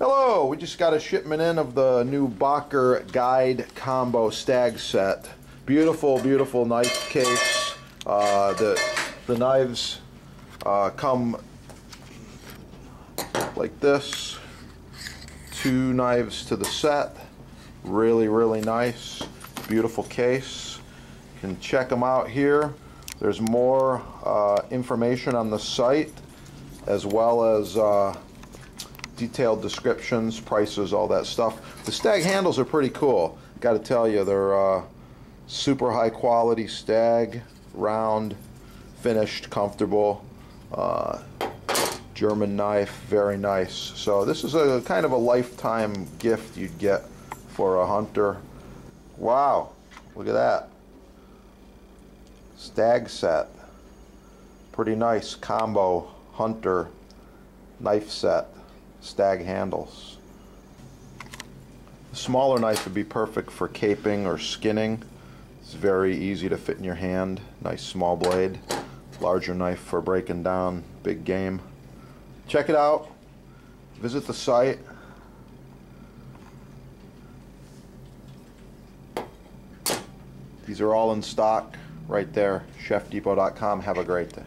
Hello, we just got a shipment in of the new Boker Guide Combo Stag Set. Beautiful, beautiful knife case. The knives come like this. Two knives to the set. Really, really nice. Beautiful case. You can check them out here. There's more information on the site, as well as detailed descriptions, prices, all that stuff. The stag handles are pretty cool. Got to tell you, they're super high quality stag, round, finished, comfortable, German knife, very nice. So this is a kind of a lifetime gift you'd get for a hunter. Wow, look at that. Stag set. Pretty nice combo hunter knife set. Stag handles. The smaller knife would be perfect for caping or skinning. It's very easy to fit in your hand. Nice small blade. Larger knife for breaking down big game. Check it out. Visit the site. These are all in stock right there. ChefDepot.com. Have a great day.